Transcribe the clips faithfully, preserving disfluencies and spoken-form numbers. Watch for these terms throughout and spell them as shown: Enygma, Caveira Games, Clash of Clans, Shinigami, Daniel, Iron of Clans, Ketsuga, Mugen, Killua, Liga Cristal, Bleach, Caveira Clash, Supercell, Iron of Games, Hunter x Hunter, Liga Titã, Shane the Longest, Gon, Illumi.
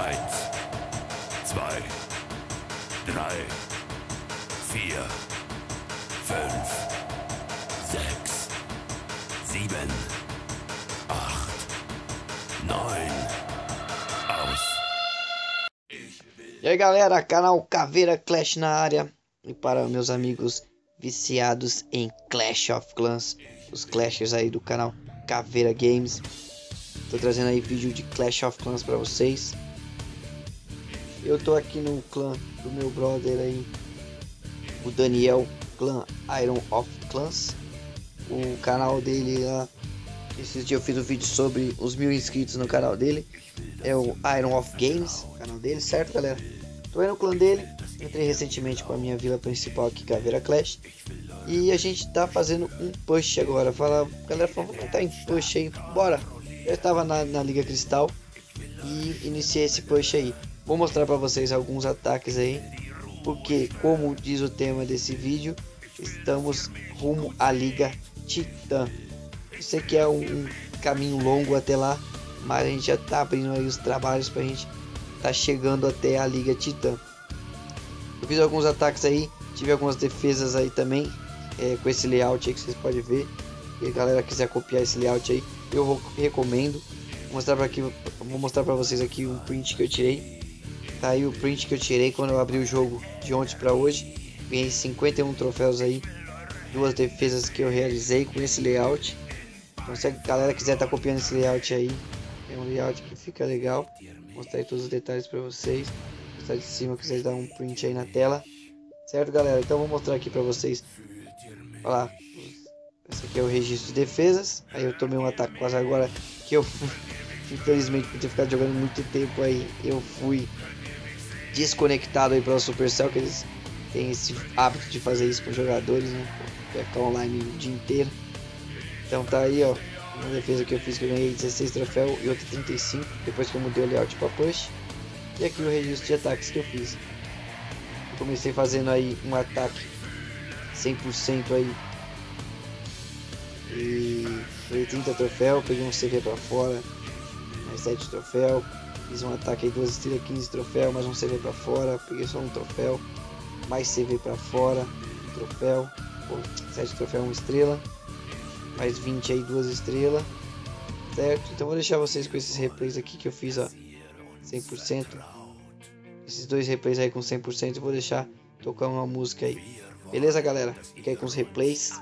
Eins, zwei, drei, vier, fünf, sechs, sieben, acht, neun. Aus. E aí galera, canal Caveira Clash na área. E para meus amigos viciados em Clash of Clans, os Clashers aí do canal Caveira Games, tô trazendo aí vídeo de Clash of Clans para vocês. Eu tô aqui no clã do meu brother aí, o Daniel, clã Iron of Clans. O canal dele lá, esses dias eu fiz um vídeo sobre os mil inscritos no canal dele. É o Iron of Games, o canal dele, certo galera? Tô aí no clã dele, entrei recentemente com a minha vila principal aqui, Caveira Clash. E a gente tá fazendo um push agora. Fala, galera, fala, vamos entrar em push aí, bora! Eu estava na, na Liga Cristal e iniciei esse push aí. Vou mostrar para vocês alguns ataques aí, porque como diz o tema desse vídeo, estamos rumo à Liga Titã. Isso aqui é um, um caminho longo até lá, mas a gente já tá abrindo aí os trabalhos para a gente tá chegando até a Liga Titã. Eu fiz alguns ataques aí, tive algumas defesas aí também, é, com esse layout aí que vocês podem ver. E a galera quiser copiar esse layout aí, eu vou, recomendo. Vou mostrar para aqui, vou mostrar para vocês aqui um print que eu tirei. Tá aí o print que eu tirei quando eu abri o jogo de ontem para hoje. Ganhei cinquenta e um troféus aí, duas defesas que eu realizei com esse layout. Então se a galera quiser tá copiando esse layout aí, é um layout que fica legal. Vou mostrar aí todos os detalhes para vocês. Vou mostrar de cima, quiser dar um print aí na tela, certo galera? Então vou mostrar aqui para vocês. Olha lá. Esse aqui é o registro de defesas. Aí eu tomei um ataque quase agora, que eu infelizmente por ter ficado jogando muito tempo aí, eu fui desconectado aí pela Supercell, que eles têm esse hábito de fazer isso com os jogadores, né? Ficar online o dia inteiro. Então tá aí, ó, uma defesa que eu fiz que eu ganhei dezesseis troféus e outra trinta e cinco, depois que eu mudei o layout para push. E aqui o registro de ataques que eu fiz. Eu comecei fazendo aí um ataque cem por cento aí, e foi trinta troféu, peguei um C V para fora, mais sete troféu, fiz um ataque aí duas estrelas, quinze troféu, mais um C V para fora, peguei só um troféu, mais C V para fora, um troféu, sete troféu, uma estrela, mais vinte aí, duas estrelas, certo? Então vou deixar vocês com esses replays aqui que eu fiz, ó, cem por cento, esses dois replays aí com cem por cento, eu vou deixar tocar uma música aí, beleza galera? Fica aí com os replays.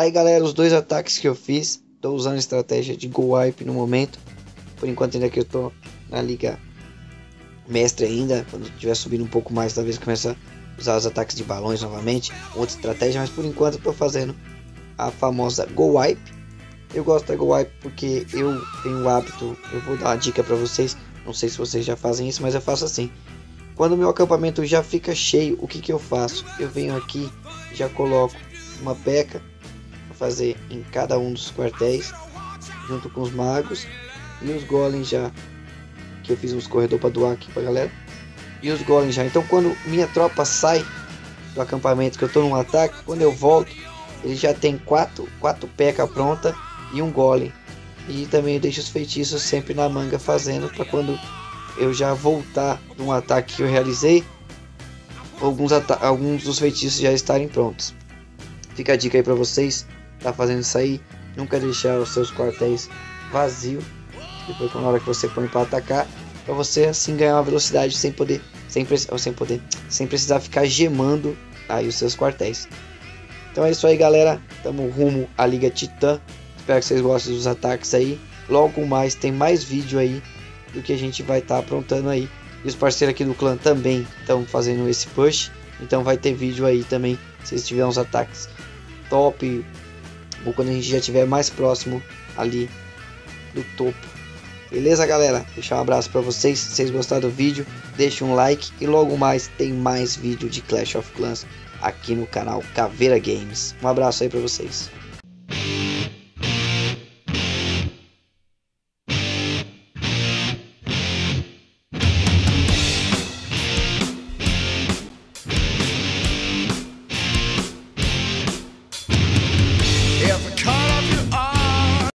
Tá aí, galera, os dois ataques que eu fiz. Tô usando a estratégia de Go Wipe no momento. Por enquanto ainda que eu tô na liga mestre ainda. Quando estiver subindo um pouco mais, talvez começar a usar os ataques de balões novamente. Outra estratégia, mas por enquanto eu tô fazendo a famosa Go Wipe. Eu gosto da Go Wipe porque eu tenho o hábito, eu vou dar uma dica pra vocês. Não sei se vocês já fazem isso, mas eu faço assim. Quando o meu acampamento já fica cheio, o que que eu faço? Eu venho aqui, já coloco uma peca para fazer em cada um dos quartéis, junto com os magos e os golems já, que eu fiz uns corredores para doar aqui pra galera, e os golems já. Então quando minha tropa sai do acampamento, que eu tô num ataque, quando eu volto, ele já tem quatro, quatro peca pronta e um golem. E também eu deixo os feitiços sempre na manga fazendo, para quando eu já voltar de um ataque que eu realizei, alguns, alguns dos feitiços já estarem prontos. Fica a dica aí para vocês, tá fazendo isso aí, nunca deixar os seus quartéis vazios, depois na hora que você põe para atacar, para você assim ganhar uma velocidade sem poder, sem, sem poder, sem precisar ficar gemando aí os seus quartéis. Então é isso aí, galera, tamo rumo à Liga Titã. Espero que vocês gostem dos ataques aí. Logo mais tem mais vídeo aí do que a gente vai estar tá aprontando aí. E os parceiros aqui do clã também estão fazendo esse push. Então vai ter vídeo aí também. Se vocês tiverem uns ataques top. Ou quando a gente já estiver mais próximo ali do topo. Beleza, galera? Deixar um abraço para vocês. Se vocês gostaram do vídeo, deixa um like. E logo mais tem mais vídeo de Clash of Clans aqui no canal Caveira Games. Um abraço aí para vocês.